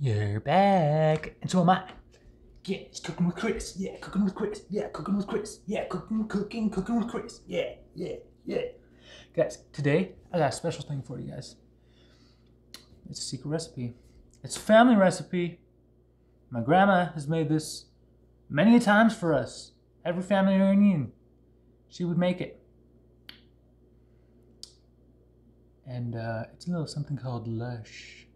You're back, and so am I. Yeah, it's Cooking with Chris. Yeah, Cooking with Chris. Yeah, Cooking with Chris. Yeah, cooking with Chris. Yeah, yeah, yeah. Guys, today I got a special thing for you guys. It's a secret recipe. It's a family recipe. My grandma has made this many a times for us. Every family reunion, she would make it. And it's a little something called Lush.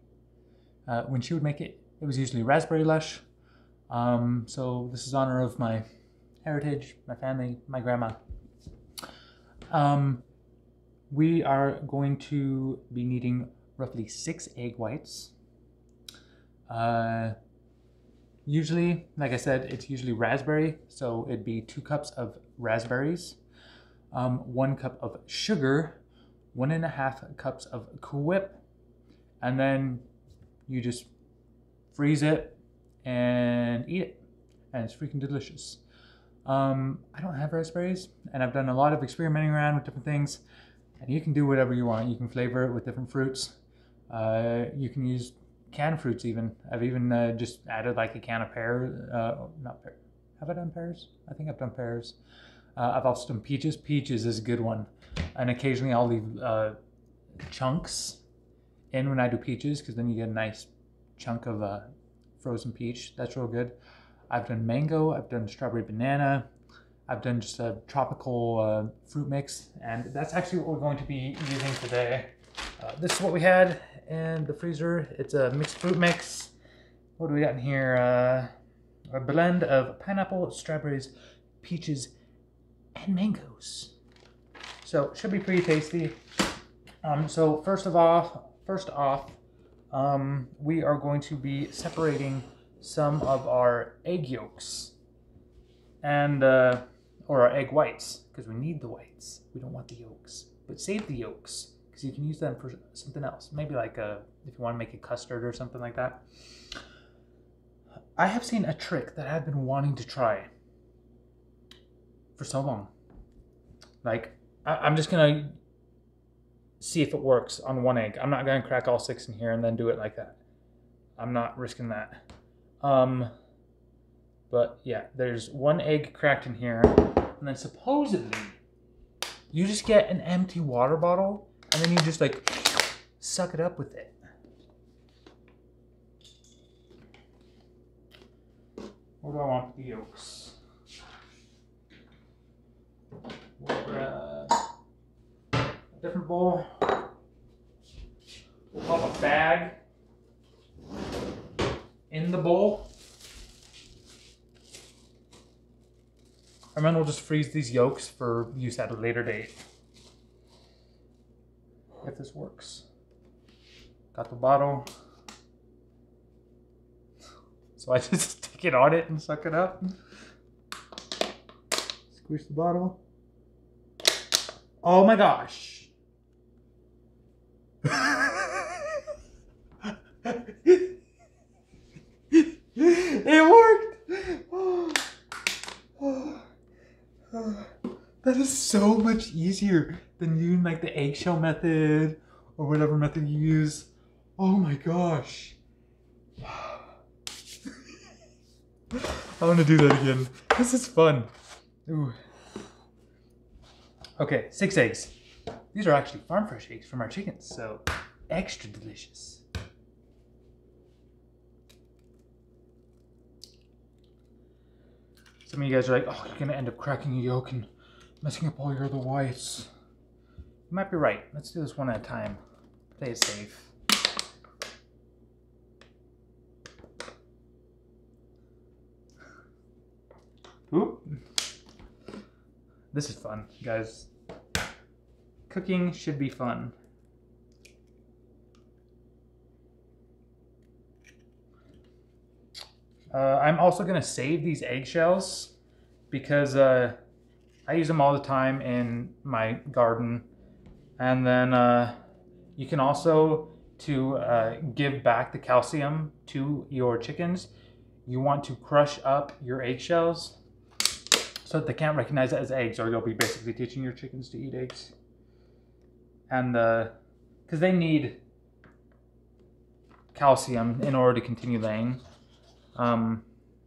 When she would make it, it was usually raspberry lush. So this is in honor of my heritage, my family, my grandma. We are going to be needing roughly 6 egg whites. Usually, like I said, it's usually raspberry. So it'd be 2 cups of raspberries, 1 cup of sugar, 1.5 cups of Cool Whip, and then you just freeze it and eat it, and it's freaking delicious. I don't have raspberries, and I've done a lot of experimenting around with different things, and you can do whatever you want. You can flavor it with different fruits. You can use canned fruits even. I've even just added like a can of pears. Not pears. Have I done pears? I think I've done pears. I've also done peaches. Peaches is a good one. And occasionally I'll leave chunks in when I do peaches, because then you get a nice chunk of frozen peach. That's real good. I've done mango. I've done strawberry banana. I've done just a tropical fruit mix. And that's actually what we're going to be using today. This is what we had in the freezer. It's a mixed fruit mix. What do we got in here? A blend of pineapple, strawberries, peaches, and mangoes. So it should be pretty tasty. So first off, we are going to be separating some of our egg yolks and or our egg whites, because we need the whites. We don't want the yolks, but save the yolks because you can use them for something else. Maybe like if you want to make a custard or something like that. I have seen a trick that I've been wanting to try for so long. Like, I'm just gonna see if it works on 1 egg. I'm not gonna crack all 6 in here and then do it like that. I'm not risking that. But yeah, there's 1 egg cracked in here, and then supposedly you just get an empty water bottle and then you just like suck it up with it. What do I want for the yolks? We'll grab a different bowl. We'll pop a bag in the bowl, and then we'll just freeze these yolks for use at a later date. If this works. Got the bottle. So I just stick it on it and suck it up. Squish the bottle. Oh my gosh. It worked. That is so much easier than using like the eggshell method or whatever method you use. Oh my gosh. I want to do that again. This is fun. Ooh. Okay, 6 eggs. These are actually farm fresh eggs from our chickens, so extra delicious. Some of you guys are like, oh, you're gonna end up cracking a yolk and messing up all your other whites. You might be right. Let's do this 1 at a time. Play it safe. Oop. This is fun, guys. Cooking should be fun. I'm also gonna save these eggshells because I use them all the time in my garden. And then you can also, to give back the calcium to your chickens, you want to crush up your eggshells so that they can't recognize it as eggs, or you'll be basically teaching your chickens to eat eggs. And because they need calcium in order to continue laying.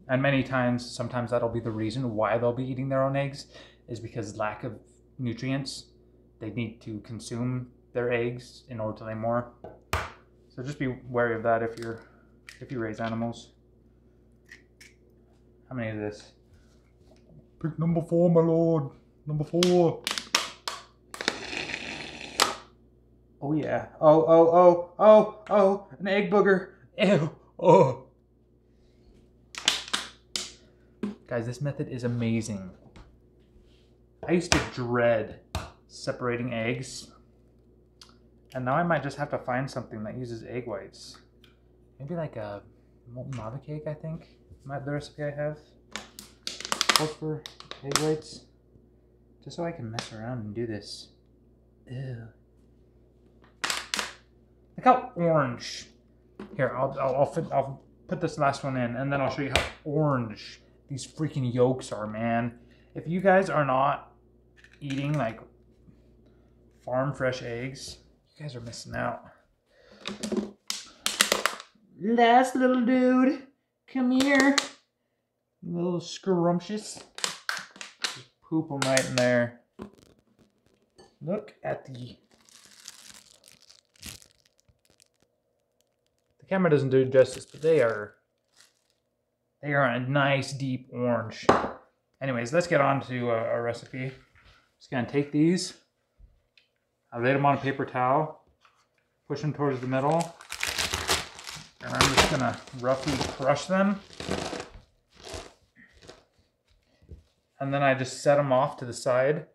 And many times, sometimes that'll be the reason why they'll be eating their own eggs, is because lack of nutrients. They need to consume their eggs in order to lay more. So just be wary of that if you raise animals. How many of this? Pick number 4, my lord. Number 4. Oh yeah. Oh, oh, oh, oh, oh, an egg booger. Ew. Oh. Guys, this method is amazing. I used to dread separating eggs, and now I might just have to find something that uses egg whites. Maybe like a molten lava cake, I think. The recipe I have calls for egg whites. Just so I can mess around and do this. Ew. Look how orange. Here, I'll put this last one in, and then I'll show you how orange these freaking yolks are, man. If you guys are not eating like farm fresh eggs, you guys are missing out. Last little dude, come here. Little scrumptious. Just poop them right in there. Look at the camera doesn't do justice, but they are a nice deep orange. Anyways, let's get on to our recipe. Just gonna take these. I laid them on a paper towel, push them towards the middle, and I'm just gonna roughly crush them. And then I just set them off to the side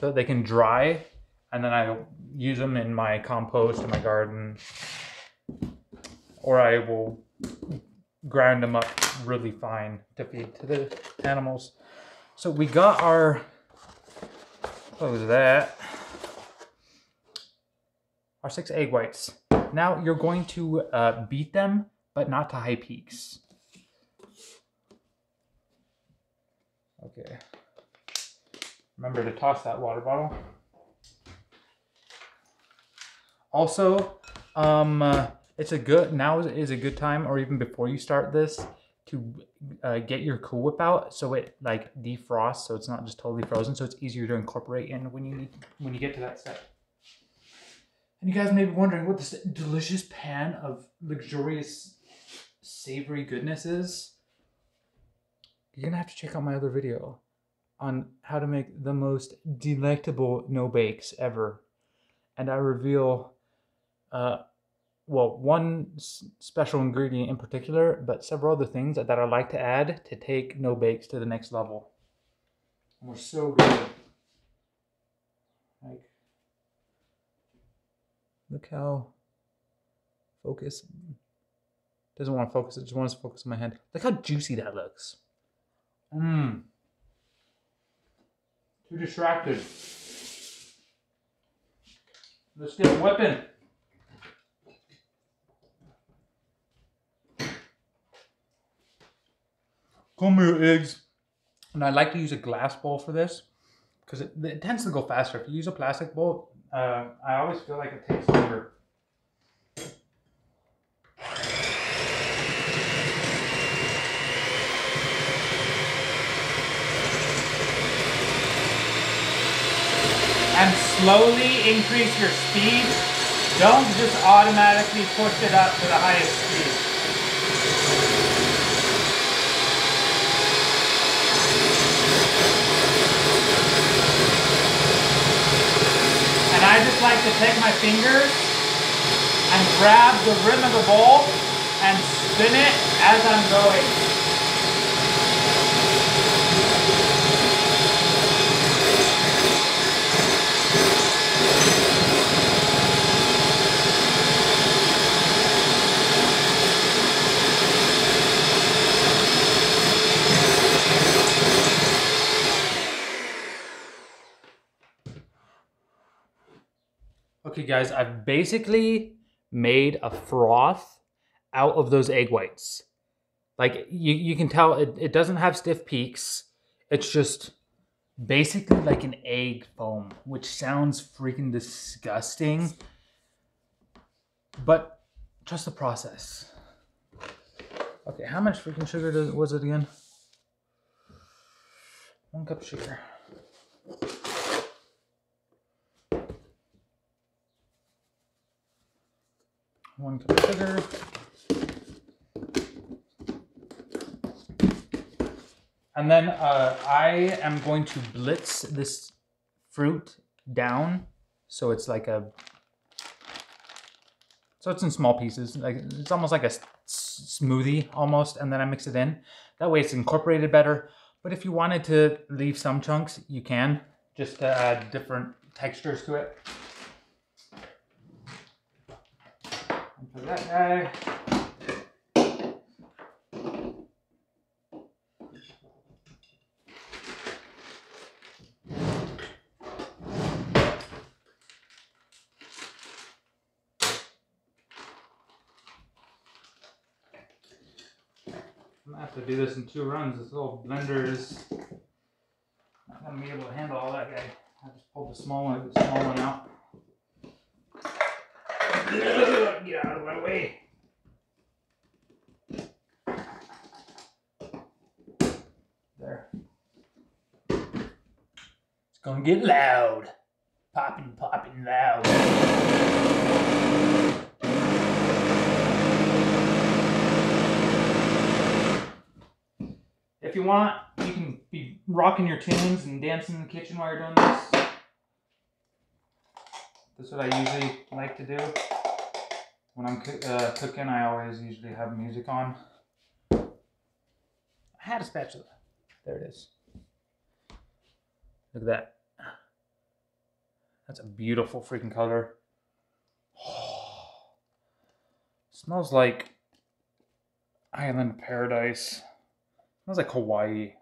so that they can dry. And then I use them in my compost in my garden, or I will grind them up really fine to feed to the animals. So we got our, close that, our 6 egg whites. Now you're going to beat them, but not to high peaks. Okay. Remember to toss that water bottle. Also, now is a good time, or even before you start this, to get your Cool Whip out so it like defrosts, so it's not just totally frozen, so it's easier to incorporate in when you get to that step. And you guys may be wondering what this delicious pan of luxurious, savory goodness is. You're gonna have to check out my other video on how to make the most delectable no-bakes ever. And I reveal, well, one special ingredient in particular, but several other things that I like to add to take no-bakes to the next level. And we're so good. Like, look how focus, doesn't want to focus, it just wants to focus on my hand. Look how juicy that looks. Mmm. Too distracted. Let's get whipping. Come here, eggs. And I like to use a glass bowl for this because it tends to go faster. If you use a plastic bowl, I always feel like it takes longer. And slowly increase your speed. Don't just automatically push it up to the highest speed. And I just like to take my fingers and grab the rim of the bowl and spin it as I'm going. Okay guys, I've basically made a froth out of those egg whites. Like you can tell it doesn't have stiff peaks. It's just basically like an egg foam, which sounds freaking disgusting. But Trust the process. Okay, how much freaking sugar was it again? 1 cup sugar. And then I am going to blitz this fruit down, so it's like a, so it's in small pieces. Like it's almost like a smoothie almost, and then I mix it in. That way it's incorporated better. But if you wanted to leave some chunks, you can, just to add different textures to it. And for that guy. I'm gonna have to do this in 2 runs. This little blender is not gonna be able to handle all that guy. I just pulled the small one out. Get out of my way. There. It's gonna get loud. Popping loud. If you want, you can be rocking your tunes and dancing in the kitchen while you're doing this. That's what I usually like to do. When I'm cooking, I always usually have music on. I had a spatula. There it is. Look at that. That's a beautiful freaking color. Oh, smells like Island Paradise. Smells like Hawaii.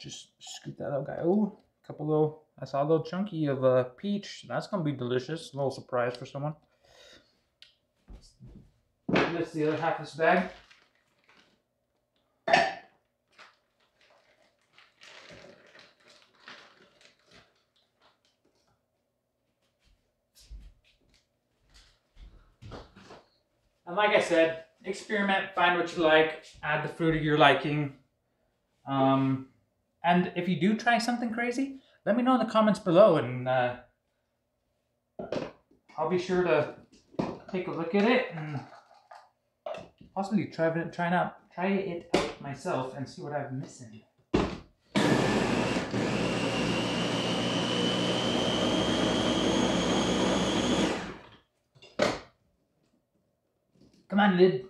Just scoop that up, guy. Oh, a couple little, I saw a little chunky of peach. That's gonna be delicious. A little surprise for someone. That's the other half of this bag. And like I said, experiment, find what you like, add the fruit of your liking. And if you do try something crazy, let me know in the comments below, and I'll be sure to take a look at it and possibly try it out myself and see what I'm missing. Come on, lid.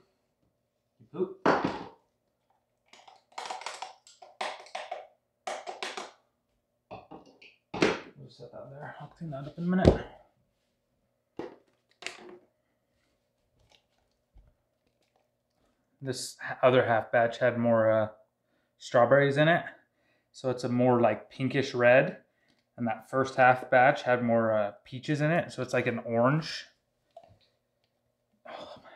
Oop. We'll set that there. I'll clean that up in a minute. This other half batch had more strawberries in it, so it's a more like pinkish red. And that first half batch had more peaches in it, so it's like an orange. Oh, man.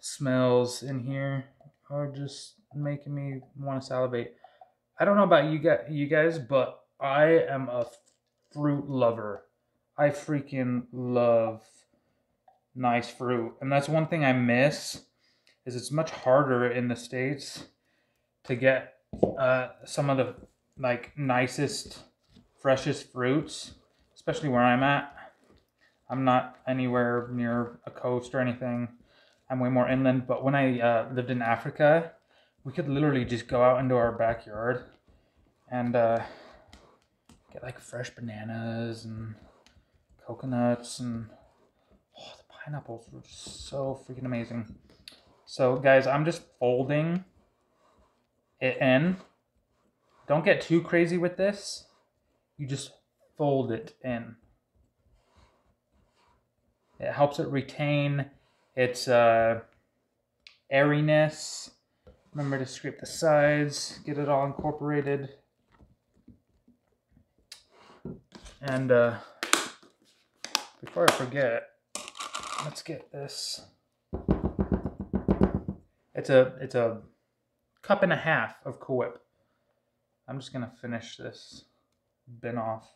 Smells in here are just making me want to salivate. I don't know about you guys, but I am a fruit lover. I freaking love nice fruit. And that's one thing I miss, is it's much harder in the States to get some of the like nicest, freshest fruits, especially where I'm at. I'm not anywhere near a coast or anything. I'm way more inland. But when I lived in Africa, we could literally just go out into our backyard and get like fresh bananas and coconuts, and oh, the pineapples were just so freaking amazing. So guys, I'm just folding it in. Don't get too crazy with this. You just fold it in. It helps it retain its airiness. Remember to scrape the sides, get it all incorporated. And before I forget, let's get this. It's a 1.5 cups of Cool Whip. I'm just gonna finish this bin off.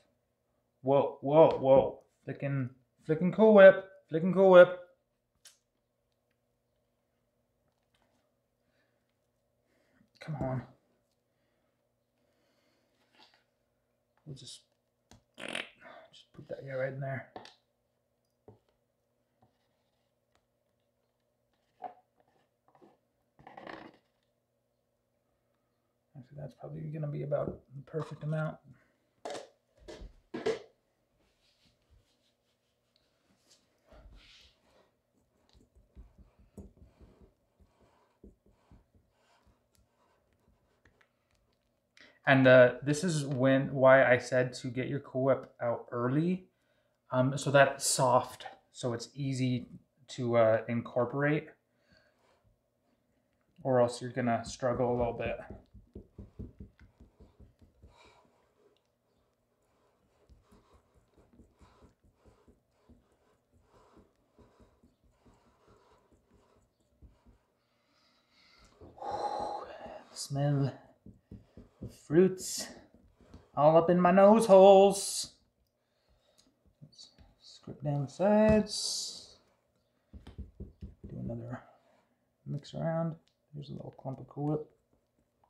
Whoa, whoa, whoa. Flicking Cool Whip, flicking Cool Whip. Come on. We'll just put that guy right in there. Actually, that's probably going to be about the perfect amount. And this is why I said to get your Cool Whip out early, so that it's soft, so it's easy to incorporate, or else you're gonna struggle a little bit. Whew, smell. Fruits all up in my nose holes. Let's scrape down the sides. Do another mix around. Here's a little clump of Cool Whip.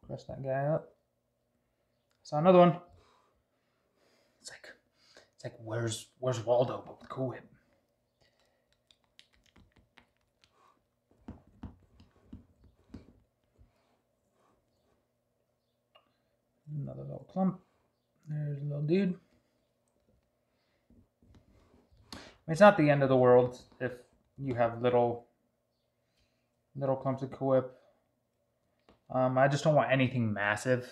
Press that guy up. Saw another one. It's like where's Waldo but with Cool Whip. Another little clump. There's a little dude. It's not the end of the world if you have little clumps of Cool Whip. I just don't want anything massive.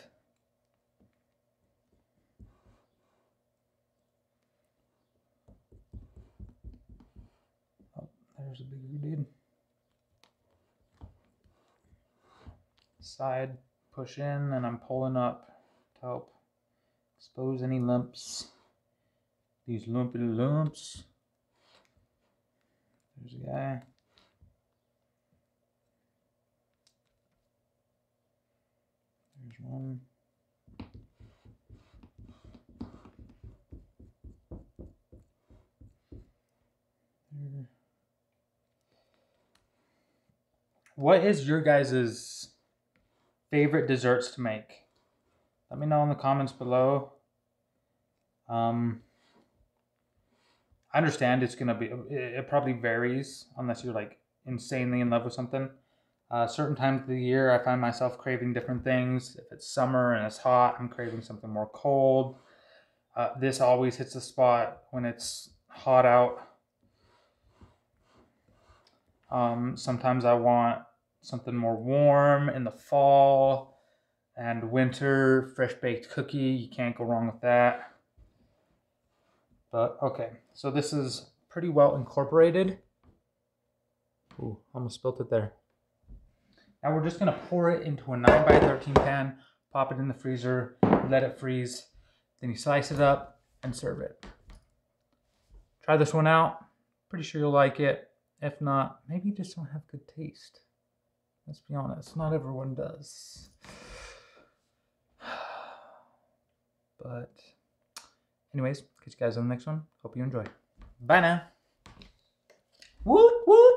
Oh, there's a bigger dude. Side push in, and I'm pulling up. Help expose any lumps. These lumpy lumps. There's a guy. There's one. There. What is your guys's favorite desserts to make? Let me know in the comments below. I understand it's going to be, it probably varies unless you're like insanely in love with something. Certain times of the year, I find myself craving different things. If it's summer and it's hot, I'm craving something more cold. This always hits the spot when it's hot out. Sometimes I want something more warm in the fall. And winter, fresh baked cookie, you can't go wrong with that. But okay, so this is pretty well incorporated. Ooh, almost spilt it there. Now we're just gonna pour it into a 9x13 pan, pop it in the freezer, let it freeze, then you slice it up and serve it. Try this one out, pretty sure you'll like it. If not, maybe you just don't have good taste. Let's be honest, not everyone does. But anyways, catch you guys on the next one. Hope you enjoy. Bye now. Woot woot.